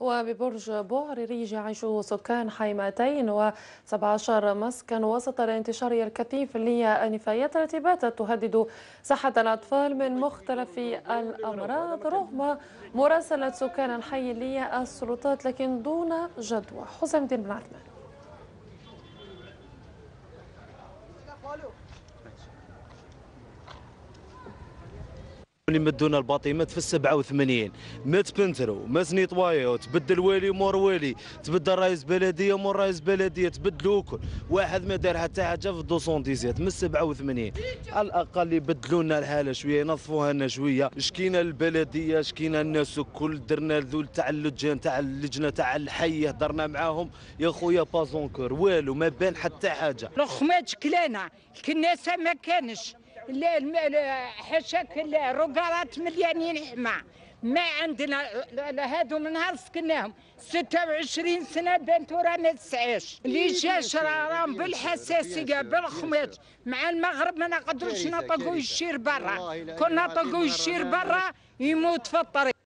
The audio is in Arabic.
وببرج بوعريري يعيش سكان حي 217 مسكن وسط الانتشار الكثيف لنفايات التي تهدد صحة الأطفال من مختلف الأمراض رغم مراسلة سكان الحي للسلطات لكن دون جدوى. حسام الدين بن عثمان. يمدونا الباطيمات في 87 مات بنترو مات نيطوايو تبدل والي مور والي تبدل رئيس بلديه مور رئيس بلديه تبدلوا كل واحد ما دار حتى حاجه في 217 من 87 على الاقل يبدلوا لنا الحاله شويه ينظفوها لنا شويه. شكينا البلديه شكينا الناس الكل درنا ذول تاع اللجان تاع اللجنه تاع الحي هضرنا معاهم يا خويا بازونكور والو ما بان حتى حاجه. الخماج كلانا الكناسه ما كانش لا حشاك الرقارات مليانين حما ما عندنا هادو من نهار سكناهم 26 سنه بنتو رانا تسعاش اللي جاش راهم بالحساسيه بالخماج مع المغرب ما نقدروش نطلقوا الشير برا كنا نطلقوا الشير برا يموت في الطريق.